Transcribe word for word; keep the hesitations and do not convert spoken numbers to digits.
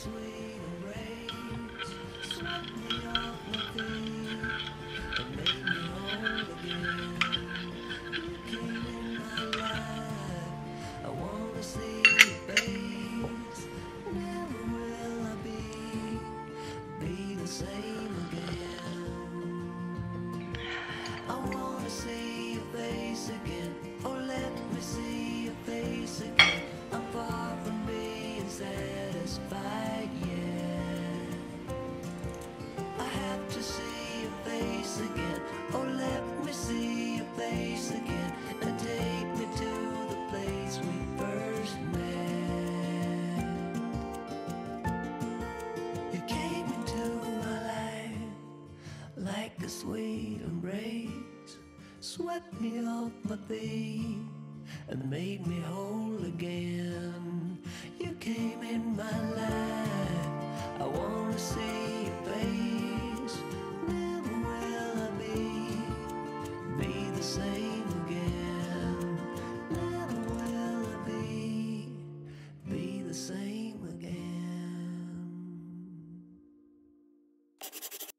Sweet embrace swept me off my feet and made me whole again. You came in my life. I wanna see your face. Never will I be be the same again. Never will I be be the same again.